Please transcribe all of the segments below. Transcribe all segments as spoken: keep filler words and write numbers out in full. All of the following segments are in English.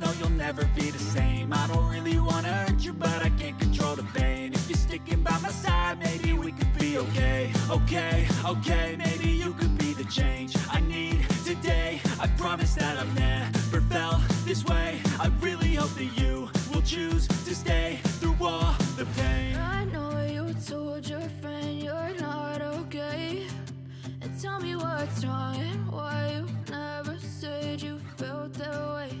no, you'll never be the same. I don't really wanna hurt you, but I can't control the pain. If you're sticking by my side, maybe we could be okay. Okay, okay, maybe you could be the change I need today. I promise that I've never felt this way. I really hope that you will choose to stay through all the pain. I know you told your friend you're not okay, and tell me what's wrong and why you never said you felt that way.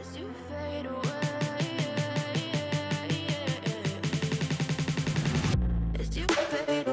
as you fade away, as you fade away.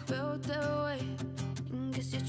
felt that way. And guess you're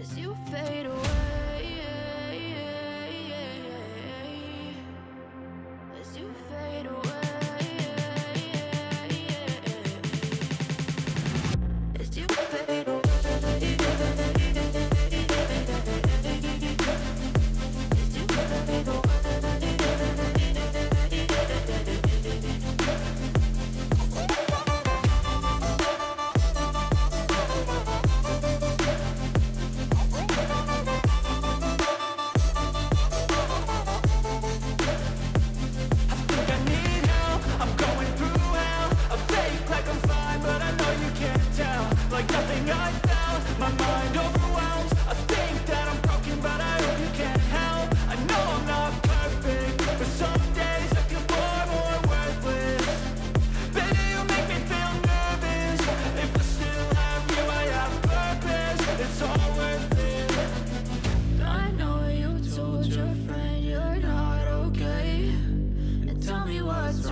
as you fade away.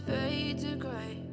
fade to gray